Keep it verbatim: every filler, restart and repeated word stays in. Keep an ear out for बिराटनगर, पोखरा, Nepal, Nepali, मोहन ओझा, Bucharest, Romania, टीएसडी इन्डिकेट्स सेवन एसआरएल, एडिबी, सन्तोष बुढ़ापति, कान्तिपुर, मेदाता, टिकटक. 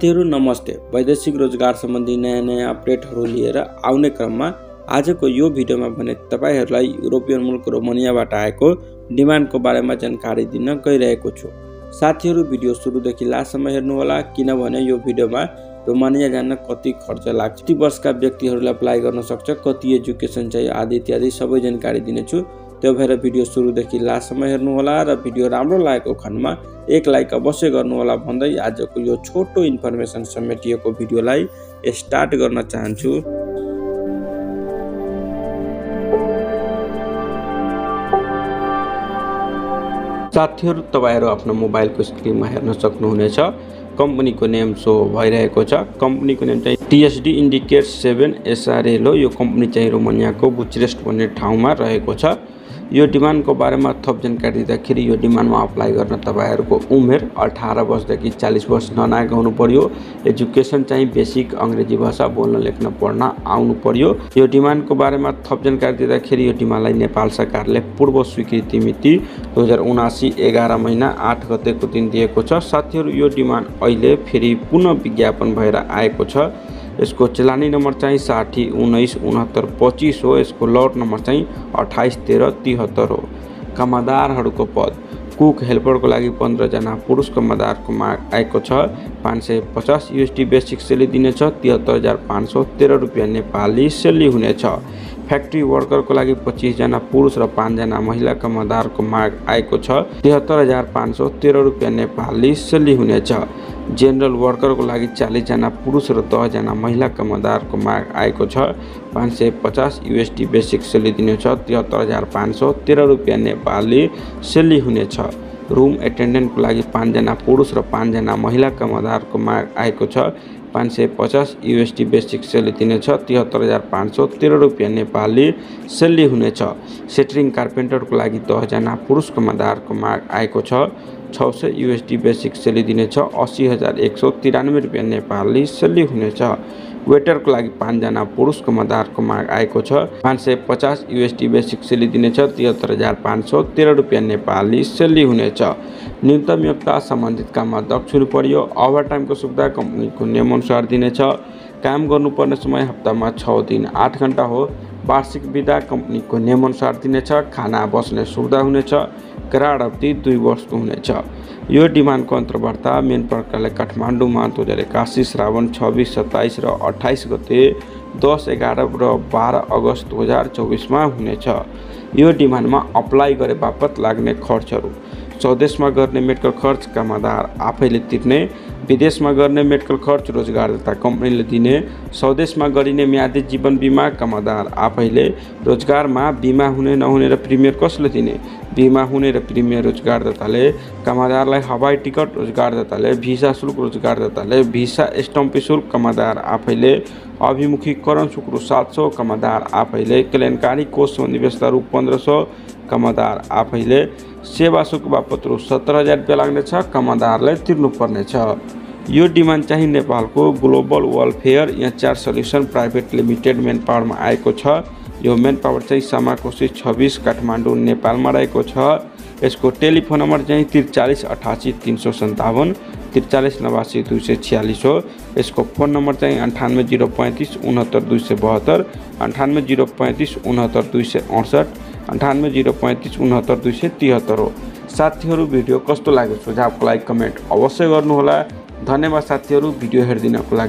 साथीहरु नमस्ते। वैदेशिक रोजगार संबंधी नयाँ नयाँ अपडेटहरु लिएर आउने क्रममा आजको यो भिडियोमा भने तपाईहरुलाई युरोपियन मुलुक रोमानियाबाट आएको डिमान्डको बारेमा जानकारी दिन गइरहेको छु। साथीहरु भिडियो सुरुदेखि लास्टसम्म हेर्नु होला किनभने यो भिडियोमा रोमानिया जान कति खर्च लाग्छ, कति वर्षका व्यक्तिहरुले अप्लाई गर्न सक्छ, कति एजुकेसन चाहिए आदि इत्यादि सबै जानकारी दिनेछु। त्यो भएर भिडियो सुरुदेखि लास्टसम्म हेर्नु होला र भिडियो राम्रो लागेको खण्डमा एक लाइक अवश्य गर्नु होला भन्दै आजको यो छोटो इन्फर्मेसन समेटिएको भिडियोलाई स्टार्ट गर्न चाहन्छु। साथीहरु तपाईहरु आफ्नो मोबाइलको स्क्रिनमा हेर्न सक्नुहुनेछ कम्पनीको नेम सो भइरहेको छ। कम्पनीको नेम चाहिँ टीएसडी इन्डिकेट्स सेवन एसआरएल हो। यो कम्पनी चाहिँ रोमानियाको बुचरेस्ट भन्ने ठाउँमा रहेको छ। यो डिमान्डको बारेमा थप जानकारी दिँदाखेरि यो डिमान्डमा अप्लाई गर्न तपाईहरुको उमेर अठार वर्षदेखि चालीस वर्ष ननाएको हुनु पर्यो। एजुकेसन चाहिँ बेसिक अंग्रेजी भाषा बोल्न लेख्न पढ्न आउनु पर्यो। यो डिमान्डको बारेमा थप जानकारी दिँदाखेरि यो डिमान्डलाई नेपाल सरकारले पूर्व स्वीकृति मिति दुई हजार उनासी एघार महिना आठ गतेको दिन दिएको छ। साथीहरु यो डिमान्ड अहिले फेरि पुनः विज्ञापन भएर आएको छ। इसको चलानी नंबर चाहिए साठी उन्नाइस उनहत्तर पच्चीस हो। इसको लट नंबर चाहिए अट्ठाइस तेरह तिहत्तर हो। कमादार को पद कुक हेल्पर को लगी पंद्रहजना पुरुष कमादार को माग आएको छ। पाँच सौ पचास यूएसडी बेसिक सेली दिने तिहत्तर हजार पाँच सौ तेरह रुपया नेपाली सेली हुने। फैक्ट्री वर्कर को लगी पच्चीस जना पुरुष र पाँच जना महिला कमादार को माग आएको छ। तिहत्तर हजार पाँच सौ तेरह रुपया नेपाली सेली हुने। जेनरल वर्कर को लगी चालीस जना पुरुष र दस जना महिला कमादार को माग आएको छ। पाँच सौ पचास यूएसडी बेसिक सेली दिने तिहत्तर हजार पाँच सौ तेरह रुपया नेपाली सेली हुने। रूम एटेन्डेन्ट को लगी पाँच जना पुरुष र पाँच जना महिला कमादार को माग आएको छ। पाँच सौ पचास यूएसडी बेसिक सेली दिने तिहत्तर हजार पाँच सौ तेरह रुपया नेपाली सेली हुने। सेटरिंग कार्पेन्टर को लगी दस जना पुरुष कमादार को माग आएको छ। छ सौ यूएसडी बेसिक सेली दिने अस्सी हजार एक सौ तिरानवे रुपया नेपाली सेली हुने। वेटर को लगी पाँच जना पुरुष कमादार को माग आएको छ। पाँच सौ पचास यूएसडी बेसिक सेली दिने तिहत्तर हजार पाँच सौ तेरह रुपया नेपाली सेली हुने। न्यूनतम योग्यता सम्बन्धित काममा दक्ष हुनु पर्यो। ओभर टाइम को सुविधा कंपनी को नियमअनुसार दिने। काम गर्नुपर्ने समय हफ्ता में छ दिन आठ घंटा हो। वार्षिक बिदा कंपनी को नियमअनुसार दिने। खाना बस्ने सुविधा हुने। करार अवधि दुई वर्ष को हुने। यो डिमांड को अन्तर्वार्ता मेन प्रकारले काठमाडौँ में दुई हजार एक्सी श्रावण छब्बीस सत्ताईस र अट्ठाइस गते दस एगार र बाह्र अगस्त दुई हजार चौबीस में हुने। यो डिमांड में अप्लाई गरे बापत लाग्ने खर्चहरू स्वदेश में गर्ने मेडिकल खर्च कमादार आफैले तिर्ने, विदेश में गर्ने मेडिकल खर्च रोजगारदाता कंपनीले दिने, स्वदेश में गरिने म्यादी जीवन बीमा कमादार आफैले, रोजगार में बीमा हुने नहुने र प्रिमियर कसले दिने, बीमा हुने र प्रिमियर रोजगारदाताले, कमादारलाई हवाई टिकट रोजगारदाताले, भिसा शुल्क रोजगारदाताले, भिसा स्टम्प शुल्क कमादार आफैले, अभिमुखीकरण शुल्क रु सात सौ कमादार आफैले, कल्याणकारी कोष सम्बन्धी व्यवस्था रु पंद्रह सौ कमादार आफैले, सेवा शुल्क बापत रु सत्रह हजार रुपया लाग्ने कमादारले तिर्नुपर्ने छ। यो डिमान्ड चाहिँ नेपालको global welfare HR solution private limited main पावरमा आएको छ। यो मेन पावर चाहिँ सामाकोशी छब्बीस काठमाडौँ नेपालमा रहेको छ। यसको टेलिफोन नम्बर चाहिँ त्रिचालीस अठासी तीन सौ सन्तावन त्रिचालीस नवासी दुई सौ छियालीस हो। इसको फोन नंबर चाहिए अंठानवे जीरो पैंतीस उनहत्तर दुई सौ बहत्तर अंठानवे जीरो पैंतीस उनहत्तर दुई सौ अड़सठ अंठानवे जीरो पैंतीस उनहत्तर दुई सौ तिहत्तर हो। साथीहरु भिडियो कस्तो लाग्यो सुझावको लागि कमेन्ट अवश्य गर्नुहोला। धन्यवाद साथीहरु भिडियो हेर्दिनको लागि।